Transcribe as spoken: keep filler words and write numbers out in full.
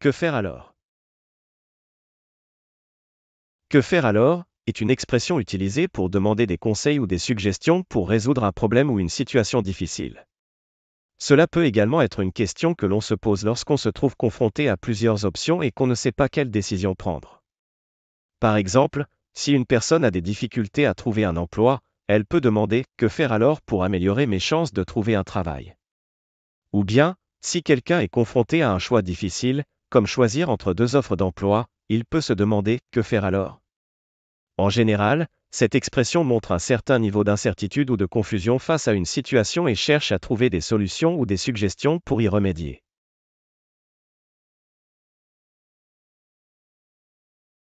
Que faire alors? Que faire alors est une expression utilisée pour demander des conseils ou des suggestions pour résoudre un problème ou une situation difficile. Cela peut également être une question que l'on se pose lorsqu'on se trouve confronté à plusieurs options et qu'on ne sait pas quelle décision prendre. Par exemple, si une personne a des difficultés à trouver un emploi, elle peut demander « Que faire alors pour améliorer mes chances de trouver un travail ?» Ou bien, si quelqu'un est confronté à un choix difficile, comme choisir entre deux offres d'emploi, il peut se demander « Que faire alors ?» En général, cette expression montre un certain niveau d'incertitude ou de confusion face à une situation et cherche à trouver des solutions ou des suggestions pour y remédier.